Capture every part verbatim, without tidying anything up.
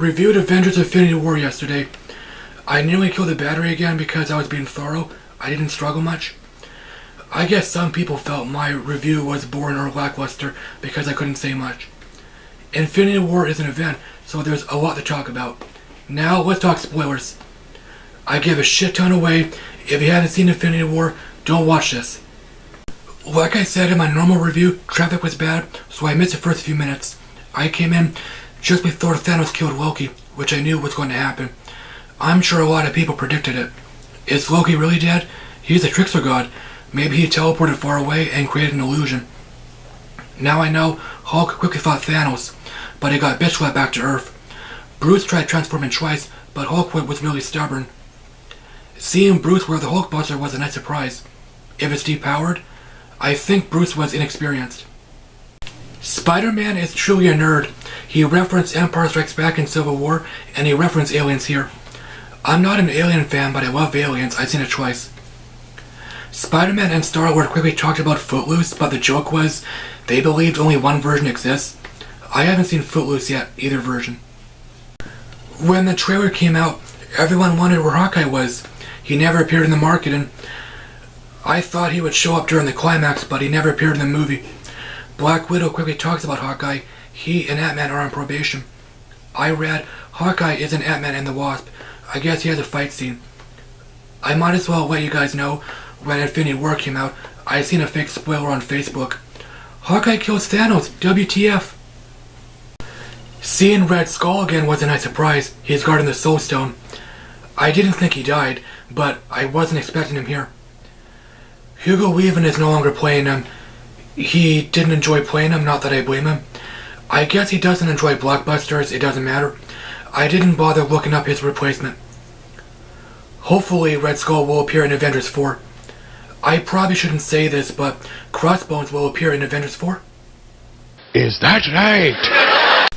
reviewed Avengers Infinity War yesterday. I nearly killed the battery again because I was being thorough. I didn't struggle much. I guess some people felt my review was boring or lackluster because I couldn't say much. Infinity War is an event, so there's a lot to talk about. Now, let's talk spoilers. I give a shit ton away. If you haven't seen Infinity War, don't watch this. Like I said in my normal review, traffic was bad, so I missed the first few minutes. I came in just before Thanos killed Loki, which I knew was going to happen. I'm sure a lot of people predicted it. Is Loki really dead? He's a trickster god. Maybe he teleported far away and created an illusion. Now I know Hulk quickly fought Thanos, but he got bitch slapped back to Earth. Bruce tried transforming twice, but Hulk was really stubborn. Seeing Bruce wear the Hulkbuster was a nice surprise. If it's depowered, I think Bruce was inexperienced. Spider-Man is truly a nerd. He referenced Empire Strikes Back in Civil War, and he referenced aliens here. I'm not an alien fan, but I love aliens. I've seen it twice. Spider-Man and Star-Lord quickly talked about Footloose, but the joke was they believed only one version exists. I haven't seen Footloose yet, either version. When the trailer came out, everyone wondered where Hawkeye was. He never appeared in the marketing. I thought he would show up during the climax, but he never appeared in the movie. Black Widow quickly talks about Hawkeye. He and Ant-Man are on probation. I read Hawkeye is in Ant-Man and the Wasp. I guess he has a fight scene. I might as well let you guys know, when Infinity War came out, I seen a fake spoiler on Facebook. Hawkeye kills Thanos, W T F! Seeing Red Skull again was a nice surprise. He's guarding the Soul Stone. I didn't think he died, but I wasn't expecting him here. Hugo Weaving is no longer playing him. He didn't enjoy playing him, not that I blame him. I guess he doesn't enjoy blockbusters, it doesn't matter. I didn't bother looking up his replacement. Hopefully Red Skull will appear in Avengers four. I probably shouldn't say this, but Crossbones will appear in Avengers four. Is that right?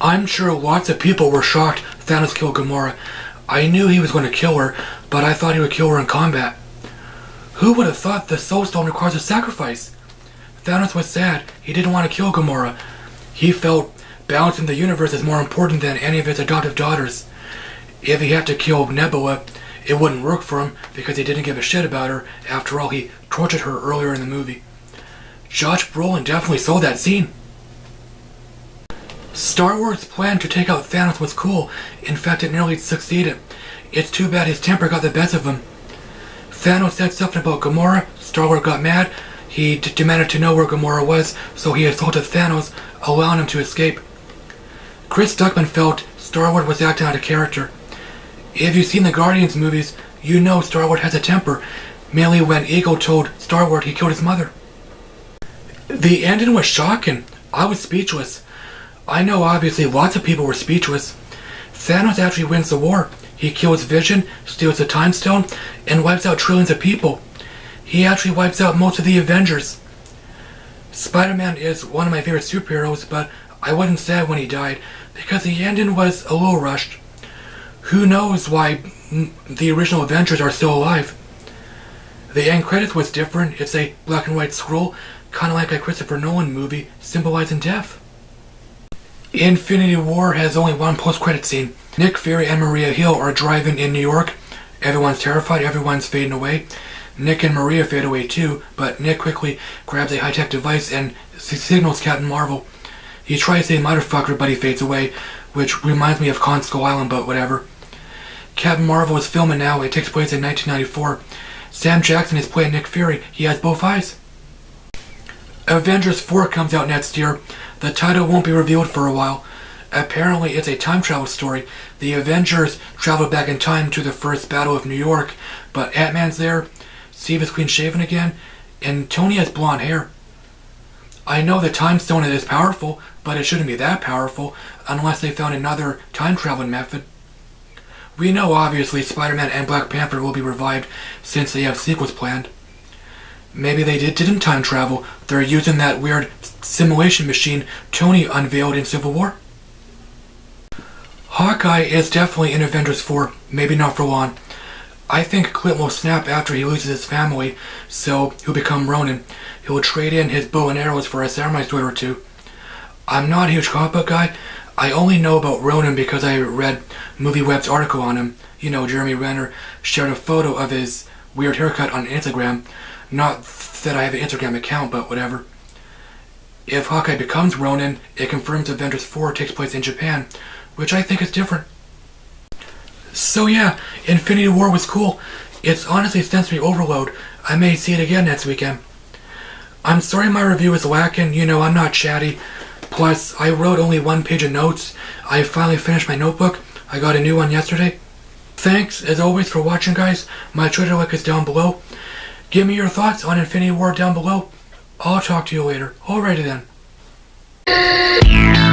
I'm sure lots of people were shocked Thanos killed Gamora. I knew he was going to kill her, but I thought he would kill her in combat. Who would have thought the Soul Stone requires a sacrifice? Thanos was sad. He didn't want to kill Gamora. He felt balancing the universe is more important than any of his adoptive daughters. If he had to kill Nebula, it wouldn't work for him because he didn't give a shit about her. After all, he tortured her earlier in the movie. Josh Brolin definitely sold that scene. Star Wars' plan to take out Thanos was cool. In fact, it nearly succeeded. It's too bad his temper got the best of him. Thanos said something about Gamora. Star-Lord got mad. He d demanded to know where Gamora was, so he assaulted Thanos, allowing him to escape. Chris Stuckman felt Star-Lord was acting out of character. If you've seen the Guardians movies, you know Star-Lord has a temper, mainly when Ego told Star-Lord he killed his mother. The ending was shocking. I was speechless. I know obviously lots of people were speechless. Thanos actually wins the war. He kills Vision, steals the Time Stone, and wipes out trillions of people. He actually wipes out most of the Avengers. Spider-Man is one of my favorite superheroes, but I wasn't sad when he died, because the ending was a little rushed. Who knows why the original Avengers are still alive? The end credits was different. It's a black and white scroll, kind of like a Christopher Nolan movie, symbolizing death. Infinity War has only one post-credit scene. Nick Fury and Maria Hill are driving in New York. Everyone's terrified, everyone's fading away. Nick and Maria fade away too, but Nick quickly grabs a high-tech device and signals Captain Marvel. He tries to say motherfucker, but he fades away, which reminds me of Skull Island, but whatever. Captain Marvel is filming now. It takes place in nineteen ninety-four. Sam Jackson is playing Nick Fury. He has both eyes. Avengers four comes out next year. The title won't be revealed for a while. Apparently it's a time travel story. The Avengers travel back in time to the first Battle of New York, but Ant-Man's there, Steve is clean-shaven again, and Tony has blonde hair. I know the Time Stone is powerful, but it shouldn't be that powerful unless they found another time-traveling method. We know obviously Spider-Man and Black Panther will be revived since they have sequels planned. Maybe they did, didn't time travel. They're using that weird simulation machine Tony unveiled in Civil War. Hawkeye is definitely in Avengers four, maybe not for long. I think Clint will snap after he loses his family, so he'll become Ronin. He'll trade in his bow and arrows for a samurai sword or two. I'm not a huge comic book guy. I only know about Ronin because I read MovieWeb's article on him. You know, Jeremy Renner shared a photo of his weird haircut on Instagram. Not that I have an Instagram account, but whatever. If Hawkeye becomes Ronin, it confirms Avengers four takes place in Japan, which I think is different. So yeah, Infinity War was cool. It's honestly sensory overload. I may see it again next weekend. I'm sorry my review is lacking, you know, I'm not chatty. Plus, I wrote only one page of notes. I finally finished my notebook. I got a new one yesterday. Thanks, as always, for watching, guys. My Twitter link is down below. Give me your thoughts on Infinity War down below. I'll talk to you later. Alrighty then.